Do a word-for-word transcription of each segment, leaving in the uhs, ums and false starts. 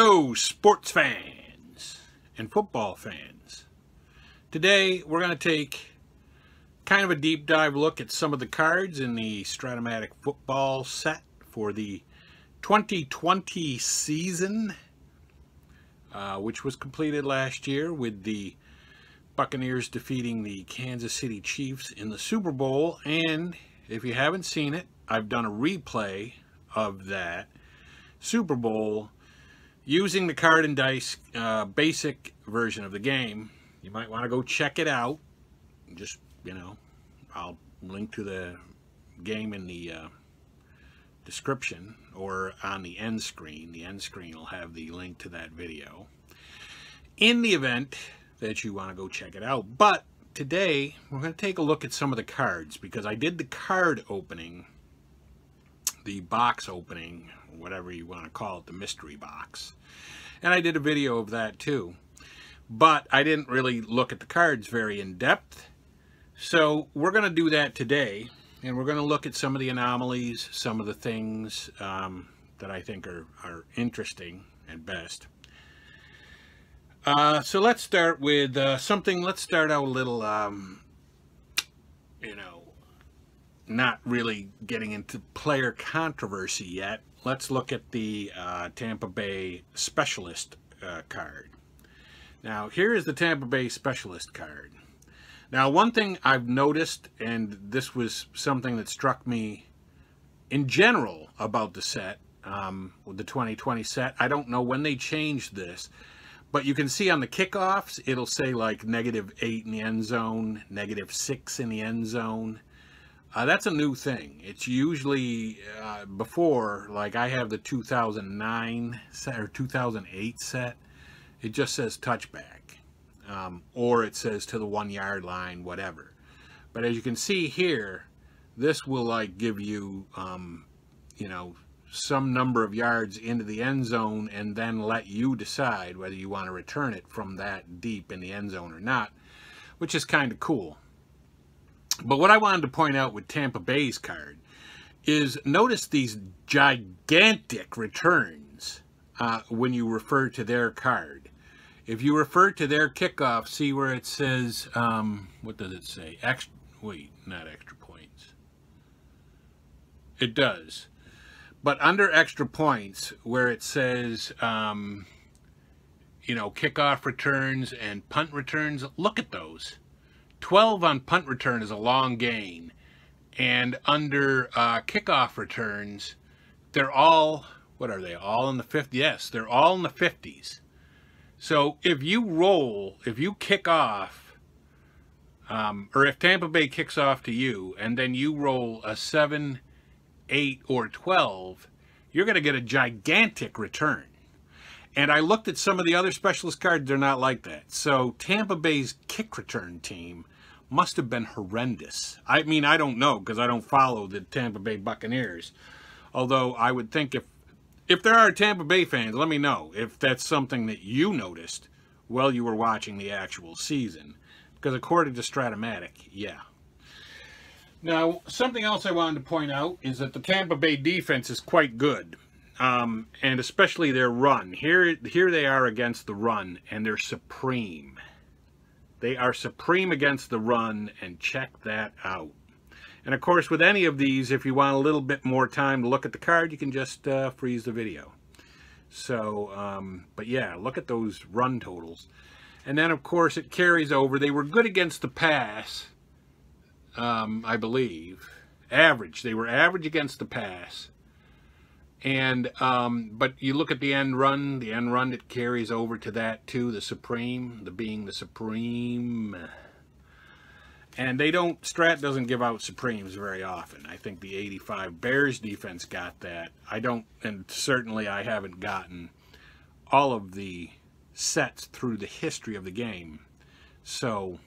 Hello, sports fans and football fans. Today we're going to take kind of a deep dive look at some of the cards in the Strat-O-Matic football set for the twenty twenty season, uh, which was completed last year with the Buccaneers defeating the Kansas City Chiefs in the Super Bowl. And if you haven't seen it, I've done a replay of that Super Bowl using the card and dice uh, basic version of the game. You might want to go check it out. Just, you know, I'll link to the game in the uh, description or on the end screen. The end screen will have the link to that video in the event that you want to go check it out. But today we're going to take a look at some of the cards, because I did the card opening, the box opening, whatever you want to call it, the mystery box. And I did a video of that too. But I didn't really look at the cards very in depth. So we're going to do that today. And we're going to look at some of the anomalies, some of the things um, that I think are, are interesting and best. Uh, so let's start with uh, something. Let's start out a little, um, you know, not really getting into player controversy yet. Let's look at the uh, Tampa Bay Specialist uh, card. Now, here is the Tampa Bay Specialist card. Now, one thing I've noticed, and this was something that struck me in general about the set, um, with the twenty twenty set, I don't know when they changed this, but you can see on the kickoffs, it'll say like negative eight in the end zone, negative six in the end zone. Uh, that's a new thing. It's usually uh, before, like I have the two thousand nine set or two thousand eight set. It just says touchback, um, or it says to the one yard line, whatever. But as you can see here, this will like give you, um, you know, some number of yards into the end zone, and then let you decide whether you want to return it from that deep in the end zone or not, which is kind of cool. But what I wanted to point out with Tampa Bay's card is notice these gigantic returns uh, when you refer to their card. If you refer to their kickoff, see where it says, um, what does it say? Extra, wait, not extra points. It does. But under extra points, where it says, um, you know, kickoff returns and punt returns, look at those. twelve on punt return is a long gain, and under uh, kickoff returns, they're all, what are they, all in the fifties? Yes, they're all in the fifties. So if you roll, if you kick off, um, or if Tampa Bay kicks off to you, and then you roll a seven, eight, or twelve, you're going to get a gigantic return. And I looked at some of the other specialist cards, they're not like that. So Tampa Bay's kick return team must have been horrendous. I mean, I don't know, because I don't follow the Tampa Bay Buccaneers. Although I would think if, if there are Tampa Bay fans, let me know if that's something that you noticed while you were watching the actual season. Because according to Strat-O-Matic, yeah. Now, something else I wanted to point out is that the Tampa Bay defense is quite good. Um, and especially their run. Here, here they are against the run, and they're supreme. They are supreme against the run, and check that out. And of course, with any of these, if you want a little bit more time to look at the card, you can just uh, freeze the video. So, um, but yeah, look at those run totals. And then, of course, it carries over. They were good against the pass, um, I believe. Average. They were average against the pass. And, um, but you look at the end run, the end run, it carries over to that too, the Supreme, the being the Supreme. And they don't, Strat doesn't give out Supremes very often. I think the eighty-five Bears defense got that. I don't, and certainly I haven't gotten all of the sets through the history of the game. So,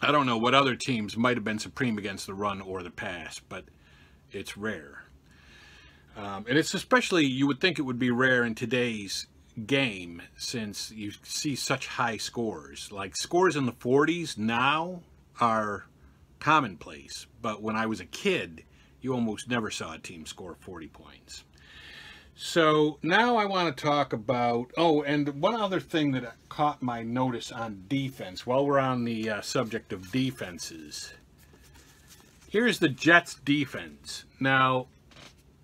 I don't know what other teams might have been Supreme against the run or the pass, but it's rare. Um, and it's especially, you would think it would be rare in today's game, since you see such high scores. Like scores in the forties now are commonplace, but when I was a kid, you almost never saw a team score forty points. So now I want to talk about, oh, and one other thing that caught my notice on defense, while we're on the uh, subject of defenses. Here's the Jets defense. Now,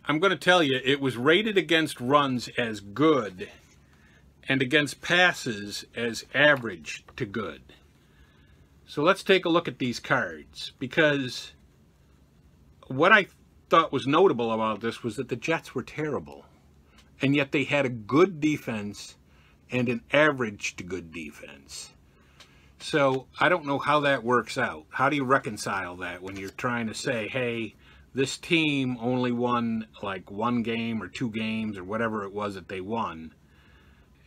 I'm going to tell you, it was rated against runs as good and against passes as average to good. So let's take a look at these cards, because what I thought was notable about this was that the Jets were terrible. And yet they had a good defense and an average to good defense. So I don't know how that works out. How do you reconcile that when you're trying to say, hey, this team only won like one game or two games or whatever it was that they won.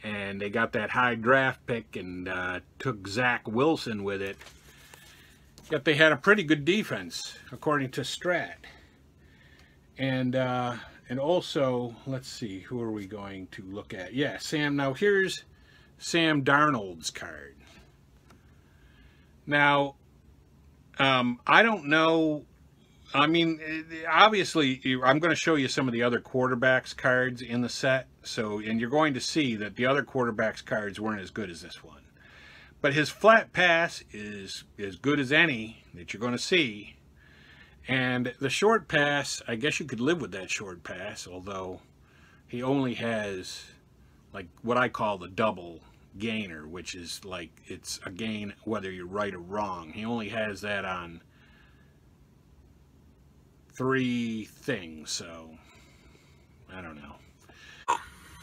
And they got that high draft pick and uh, took Zach Wilson with it. Yet they had a pretty good defense, according to Strat. And... Uh, And also, let's see, who are we going to look at? Yeah, Sam. Now, here's Sam Darnold's card. Now, um, I don't know. I mean, obviously, I'm going to show you some of the other quarterbacks' cards in the set. So, and you're going to see that the other quarterbacks' cards weren't as good as this one. But his flat pass is as good as any that you're going to see. And the short pass, I guess you could live with that short pass, although he only has, like, what I call the double gainer, which is, like, it's a gain whether you're right or wrong. He only has that on three things, so I don't know.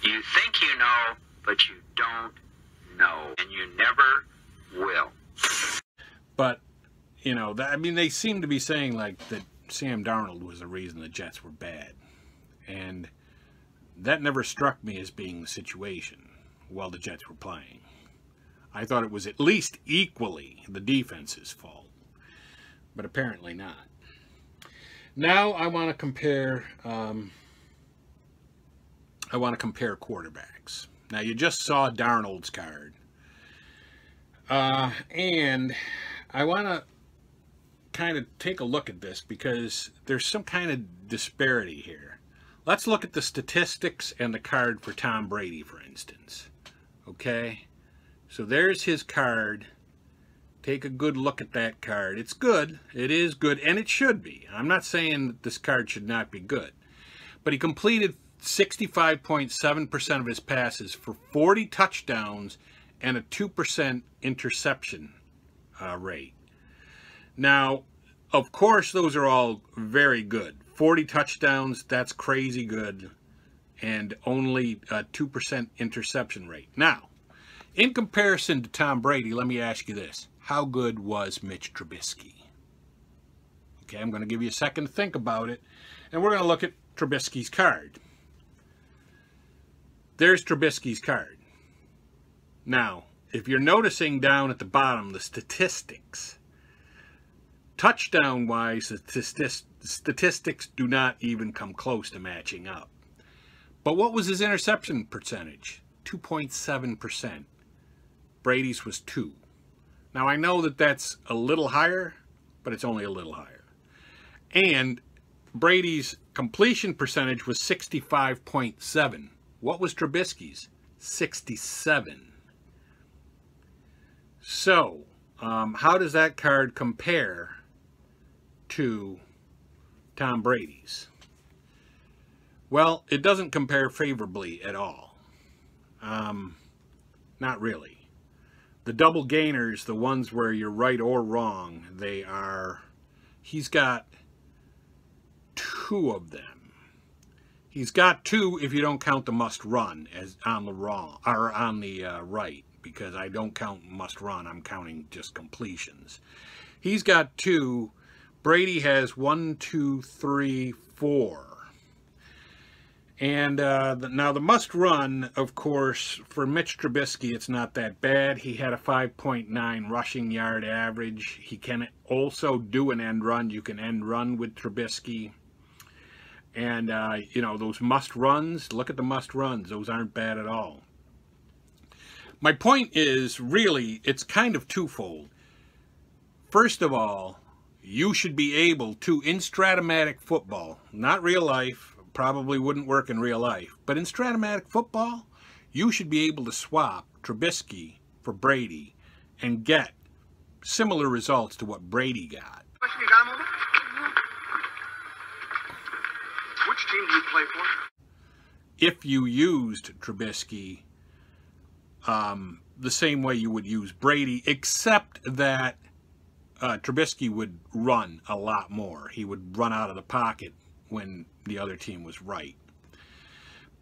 You think you know, but you don't know, and you never will. But... You know, I mean, they seem to be saying, like, that Sam Darnold was the reason the Jets were bad. And that never struck me as being the situation while the Jets were playing. I thought it was at least equally the defense's fault. But apparently not. Now I want to compare, um, I want to compare quarterbacks. Now, you just saw Darnold's card. Uh, and I want to... kind of take a look at this because there's some kind of disparity here. Let's look at the statistics and the card for Tom Brady, for instance. Okay, so there's his card. Take a good look at that card. It's good. It is good, and it should be. I'm not saying that this card should not be good, but he completed sixty-five point seven percent of his passes for forty touchdowns and a two percent interception uh, rate. Now, of course, those are all very good. forty touchdowns, that's crazy good, and only a two percent interception rate. Now, in comparison to Tom Brady, let me ask you this. How good was Mitch Trubisky? Okay, I'm going to give you a second to think about it, and we're going to look at Trubisky's card. There's Trubisky's card. Now, if you're noticing down at the bottom the statistics... Touchdown-wise, statistics do not even come close to matching up. But what was his interception percentage? two point seven percent. Brady's was two. Now, I know that that's a little higher, but it's only a little higher. And Brady's completion percentage was sixty-five point seven. What was Trubisky's? sixty-seven. So, um, how does that card compare to Tom Brady's? Well, it doesn't compare favorably at all. Um, not really. The double gainers, the ones where you're right or wrong, they are... He's got two of them. He's got two if you don't count the must run as on the wrong or on the uh, right, because I don't count must run. I'm counting just completions. He's got two. Brady has one, two, three, four. And uh, the, now the must run, of course, for Mitch Trubisky, it's not that bad. He had a five point nine rushing yard average. He can also do an end run. You can end run with Trubisky. And, uh, you know, those must runs, look at the must runs. Those aren't bad at all. My point is, really, it's kind of twofold. First of all, you should be able to, in Strat-O-Matic football, not real life, probably wouldn't work in real life. But in Strat-O-Matic football, you should be able to swap Trubisky for Brady and get similar results to what Brady got. Question, you got him over? Mm-hmm. Which team do you play for? If you used Trubisky um, the same way you would use Brady, except that uh, Trubisky would run a lot more. He would run out of the pocket when the other team was right.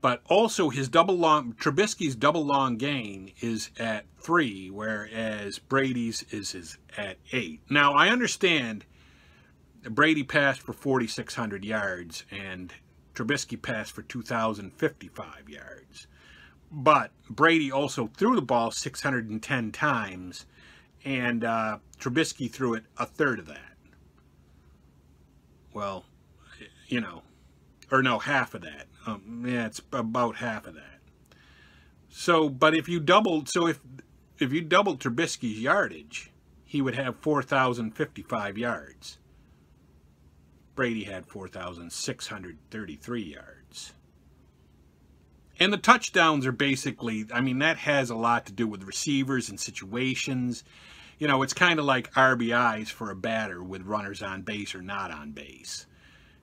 But also his double long, Trubisky's double long gain is at three, whereas Brady's is, is at eight. Now, I understand Brady passed for forty-six hundred yards and Trubisky passed for two thousand fifty-five yards. But Brady also threw the ball six hundred ten times, and uh, Trubisky threw it a third of that. Well, you know, or no, half of that. Um, yeah, it's about half of that. So, but if you doubled, so if if you doubled Trubisky's yardage, he would have four thousand fifty-five yards. Brady had four thousand six hundred thirty-three yards. And the touchdowns are basically, I mean, that has a lot to do with receivers and situations. You know, it's kind of like R B Is for a batter with runners on base or not on base.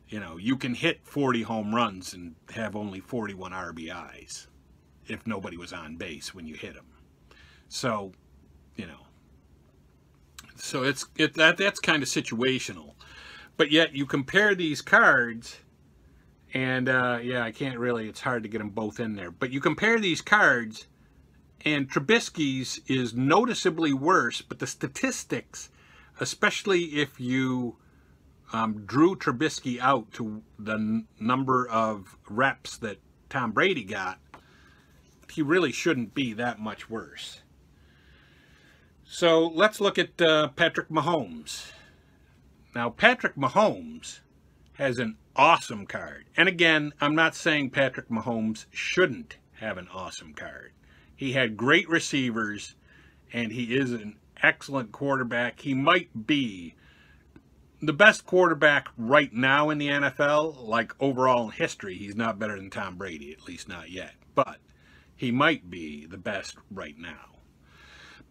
You know, you can hit forty home runs and have only forty-one R B Is if nobody was on base when you hit them. So, you know, so it's it, that that's kind of situational. But yet you compare these cards, and uh, yeah, I can't really. It's hard to get them both in there. But you compare these cards, and Trubisky's is noticeably worse. But the statistics, especially if you Um, drew Trubisky out to the n number of reps that Tom Brady got, he really shouldn't be that much worse. So let's look at uh, Patrick Mahomes. Now, Patrick Mahomes has an awesome card. And again, I'm not saying Patrick Mahomes shouldn't have an awesome card. He had great receivers, and he is an excellent quarterback. He might be the best quarterback right now in the N F L, like overall in history. He's not better than Tom Brady, at least not yet. But he might be the best right now.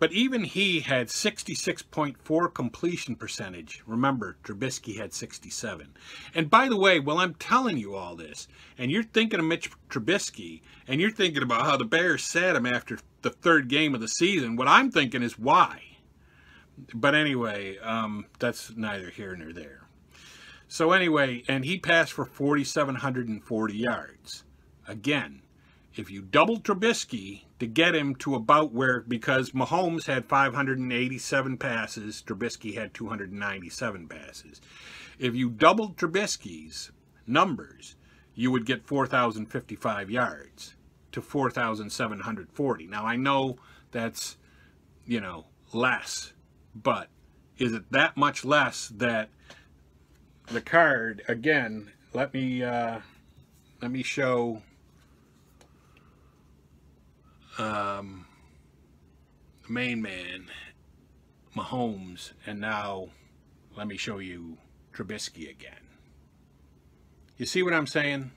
But even he had sixty-six point four completion percentage. Remember, Trubisky had sixty-seven. And by the way, while I'm telling you all this, and you're thinking of Mitch Trubisky, and you're thinking about how the Bears sat him after the third game of the season, what I'm thinking is why. But anyway, um, that's neither here nor there. So anyway, and he passed for four thousand seven hundred forty yards. Again, if you double Trubisky to get him to about where, because Mahomes had five hundred eighty-seven passes, Trubisky had two hundred ninety-seven passes. If you doubled Trubisky's numbers, you would get four thousand fifty-five yards to four thousand seven hundred forty. Now, I know that's, you know, less. But is it that much less that the card, again, let me, uh, let me show, um, the main man, Mahomes, and now let me show you Trubisky again. You see what I'm saying?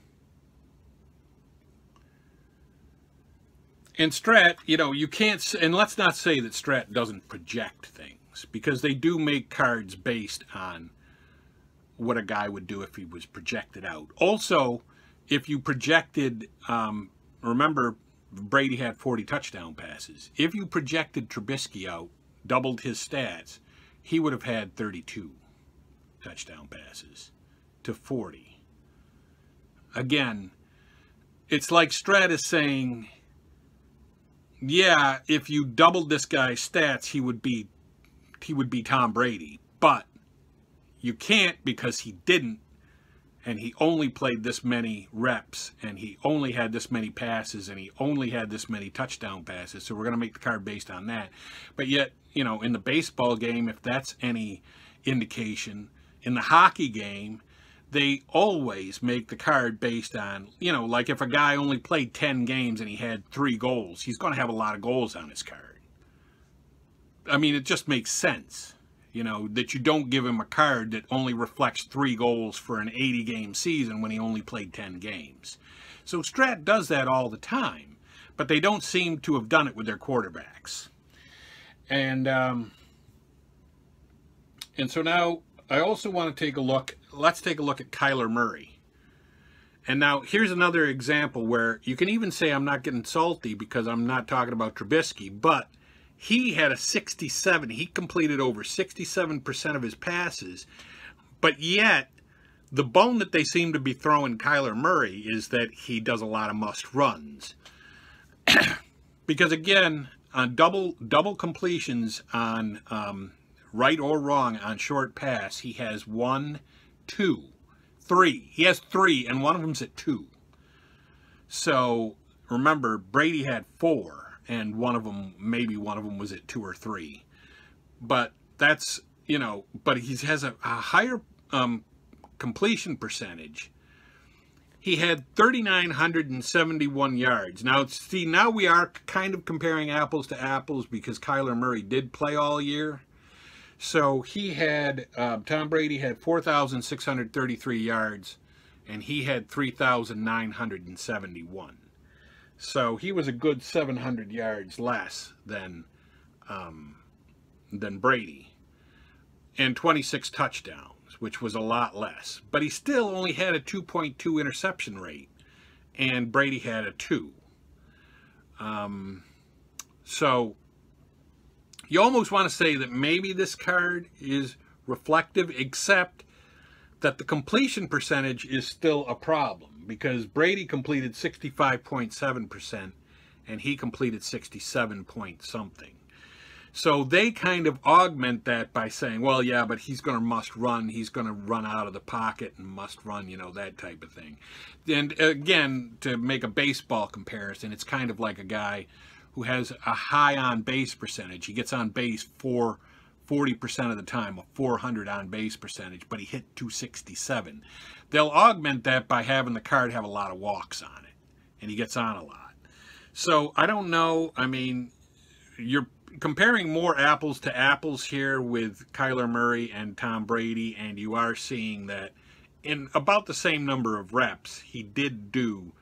In Strat, you know, you can't, and let's not say that Strat doesn't project things, because they do make cards based on what a guy would do if he was projected out. Also, if you projected, um, remember, Brady had forty touchdown passes. If you projected Trubisky out, doubled his stats, he would have had thirty-two touchdown passes to forty. Again, it's like Strat is saying, yeah, if you doubled this guy's stats, he would be he would be Tom Brady, but you can't because he didn't, and he only played this many reps, and he only had this many passes, and he only had this many touchdown passes, so we're going to make the card based on that. But yet, you know, in the baseball game, if that's any indication, in the hockey game, they always make the card based on, you know, like if a guy only played ten games and he had three goals, he's going to have a lot of goals on his card. I mean, it just makes sense. You know, that you don't give him a card that only reflects three goals for an eighty game season when he only played ten games. So Strat does that all the time, but they don't seem to have done it with their quarterbacks. And, um, and so now I also want to take a look. Let's take a look at Kyler Murray. And now here's another example where you can even say I'm not getting salty because I'm not talking about Trubisky, but he had a sixty-seven. He completed over sixty-seven percent of his passes, but yet the bone that they seem to be throwing Kyler Murray is that he does a lot of must runs. Because again, on double double completions on um, right or wrong on short pass, he has one, two, three. He has three, and one of them's at two. So remember, Brady had four, and one of them, maybe one of them was at two or three. But that's, you know, but he has a, a higher um, completion percentage. He had three thousand nine hundred seventy-one yards. Now, see, now we are kind of comparing apples to apples because Kyler Murray did play all year. So he had, uh, Tom Brady had four thousand six hundred thirty-three yards, and he had three thousand nine hundred seventy-one. So he was a good seven hundred yards less than, um, than Brady, and twenty-six touchdowns, which was a lot less. But he still only had a two point two interception rate, and Brady had a two. Um, so you almost want to say that maybe this card is reflective, except that the completion percentage is still a problem, because Brady completed sixty-five point seven percent, and he completed sixty-seven point something. So they kind of augment that by saying, well, yeah, but he's going to must run. He's going to run out of the pocket and must run, you know, that type of thing. And again, to make a baseball comparison, it's kind of like a guy who has a high on base percentage. He gets on base for forty percent of the time, a four hundred on base percentage, but he hit two sixty-seven. They'll augment that by having the card have a lot of walks on it, and he gets on a lot. So I don't know. I mean, you're comparing more apples to apples here with Kyler Murray and Tom Brady, and you are seeing that in about the same number of reps, he did do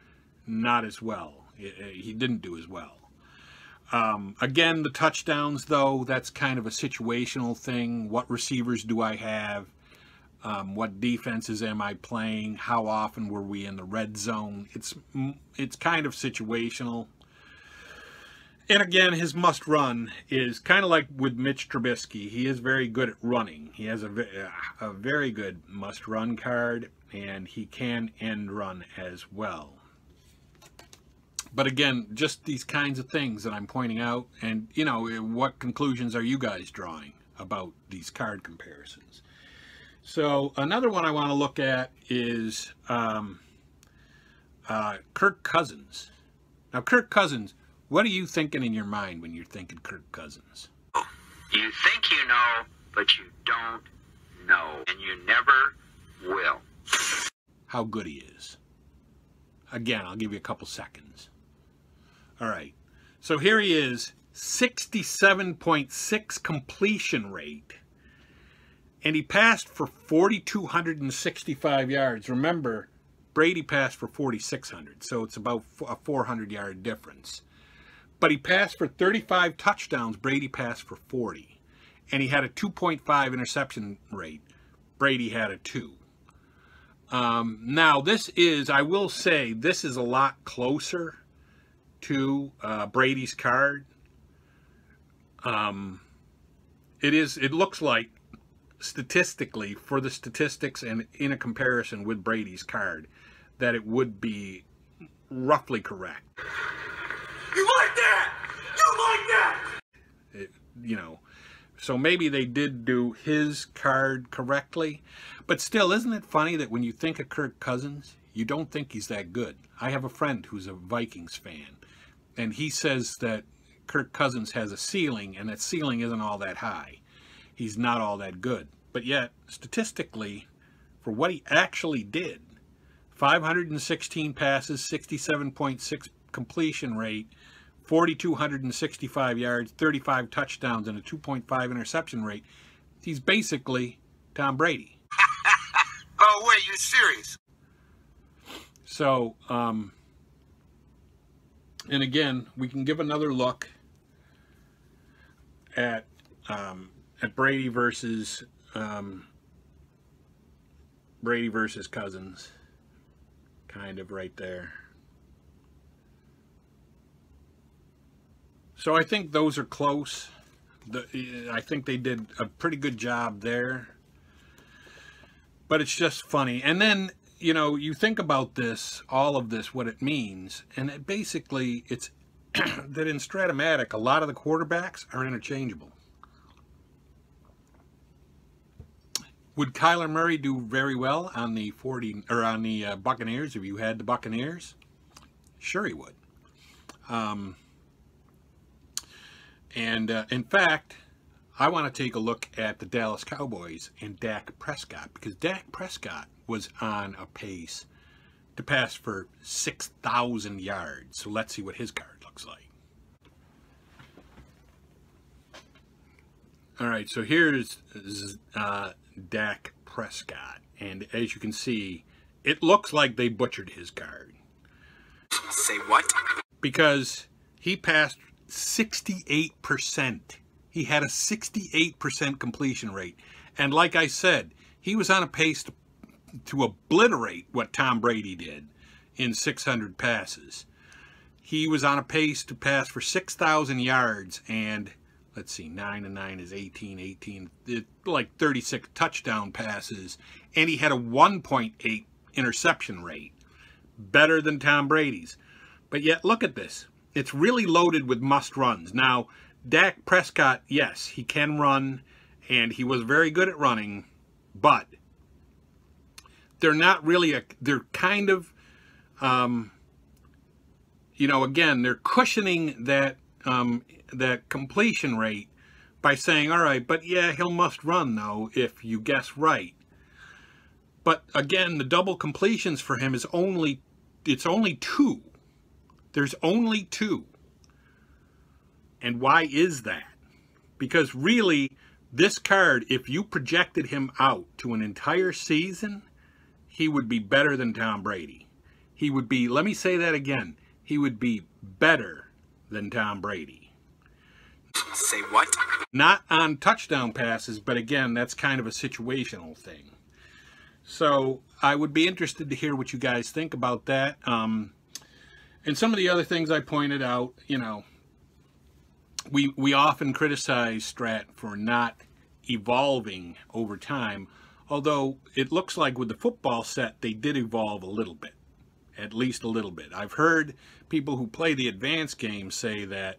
not as well. He didn't do as well. Um, again, the touchdowns, though, that's kind of a situational thing. What receivers do I have? Um, what defenses am I playing? How often were we in the red zone? It's, it's kind of situational. And again, his must run is kind of like with Mitch Trubisky. He is very good at running. He has a, a very good must run card, and he can end run as well. But again, just these kinds of things that I'm pointing out, and, you know, what conclusions are you guys drawing about these card comparisons? So another one I want to look at is um, uh, Kirk Cousins. Now, Kirk Cousins, what are you thinking in your mind when you're thinking Kirk Cousins? You think you know, but you don't know, and you never will. How good he is. Again, I'll give you a couple seconds. All right, so here he is, sixty-seven point six completion rate, and he passed for four thousand two hundred sixty-five yards. Remember, Brady passed for four thousand six hundred, so it's about a four hundred yard difference. But he passed for thirty-five touchdowns. Brady passed for forty. And he had a two point five interception rate. Brady had a two. Um, now, this is, I will say, this is a lot closer to uh, Brady's card. Um, it is, it looks like, statistically, for the statistics and in a comparison with Brady's card, that it would be roughly correct. You like that? You like that? It, you know, so maybe they did do his card correctly. But still, isn't it funny that when you think of Kirk Cousins, you don't think he's that good? I have a friend who's a Vikings fan, and he says that Kirk Cousins has a ceiling, and that ceiling isn't all that high. He's not all that good. But yet, statistically, for what he actually did, five hundred sixteen passes, sixty-seven point six completion rate, four thousand two hundred sixty-five yards, thirty-five touchdowns, and a two point five interception rate. He's basically Tom Brady. Oh, wait, you're serious? So, um, and again, we can give another look at um, at Brady versus um, Brady versus Cousins, kind of right there. So I think those are close. The, I think they did a pretty good job there. But it's just funny. And then, you know, you think about this, all of this, what it means. And it basically, it's that in Strat-O-Matic, a lot of the quarterbacks are interchangeable. Would Kyler Murray do very well on the forty or on the uh, Buccaneers if you had the Buccaneers? Sure he would. Um, and uh, in fact, I want to take a look at the Dallas Cowboys and Dak Prescott, because Dak Prescott was on a pace to pass for six thousand yards. So let's see what his card looks like. All right, so here's uh, Dak Prescott. And as you can see, it looks like they butchered his card. Say what? Because he passed sixty-eight percent. He had a sixty-eight percent completion rate. And like I said, he was on a pace to, to obliterate what Tom Brady did in six hundred passes. He was on a pace to pass for six thousand yards and, let's see, nine and nine is eighteen, eighteen, it, like thirty-six touchdown passes. And he had a one point eight interception rate, better than Tom Brady's. But yet, look at this. It's really loaded with must-runs. Now, Dak Prescott, yes, he can run, and he was very good at running, but they're not really, a, they're kind of, um, you know, again, they're cushioning that, um, that completion rate by saying, all right, but yeah, he'll must run, though, if you guess right. But again, the double completions for him is only, it's only two. There's only two. And why is that? Because really, this card, if you projected him out to an entire season, he would be better than Tom Brady. He would be, let me say that again, he would be better than Tom Brady. Say what? Not on touchdown passes, but again, that's kind of a situational thing. So I would be interested to hear what you guys think about that. Um, and some of the other things I pointed out, you know, We, we often criticize Strat for not evolving over time, although it looks like with the football set, they did evolve a little bit, at least a little bit. I've heard people who play the advanced game say that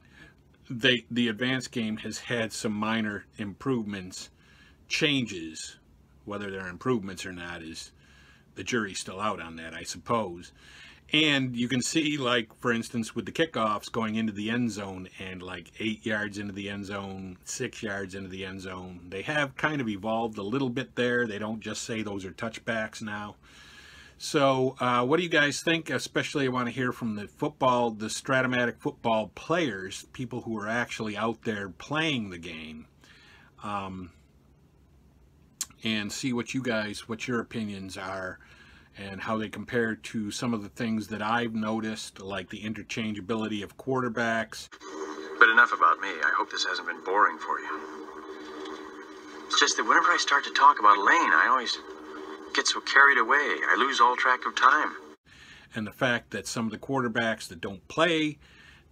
they, the advanced game has had some minor improvements, changes. Whether they're improvements or not is the jury's still out on that, I suppose. And you can see, like, for instance, with the kickoffs going into the end zone and, like, eight yards into the end zone, six yards into the end zone, they have kind of evolved a little bit there. They don't just say those are touchbacks now. So uh, what do you guys think? Especially I want to hear from the football, the Strat-O-Matic football players, people who are actually out there playing the game, um, and see what you guys, what your opinions are, and how they compare to some of the things that I've noticed, like the interchangeability of quarterbacks. But enough about me. I hope this hasn't been boring for you. It's just that whenever I start to talk about Lane, I always get so carried away. I lose all track of time. And the fact that some of the quarterbacks that don't play,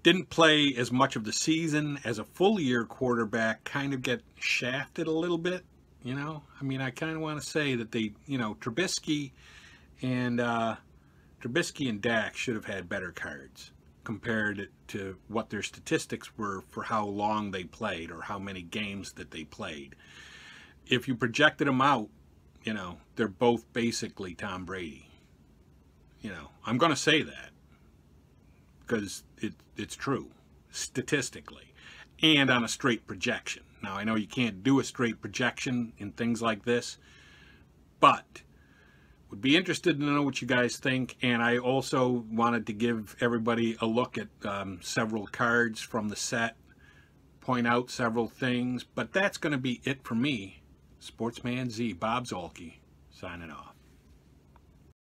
didn't play as much of the season as a full-year quarterback, kind of get shafted a little bit, you know? I mean, I kind of want to say that they, you know, Trubisky... And uh, Trubisky and Dak should have had better cards compared to what their statistics were for how long they played or how many games that they played. If you projected them out, you know, they're both basically Tom Brady. You know, I'm going to say that because it, it's true statistically and on a straight projection. Now, I know you can't do a straight projection in things like this, but... would be interested to know what you guys think, and I also wanted to give everybody a look at um, several cards from the set, point out several things, but that's going to be it for me. Sportsman Z, Bob Zolke, signing off.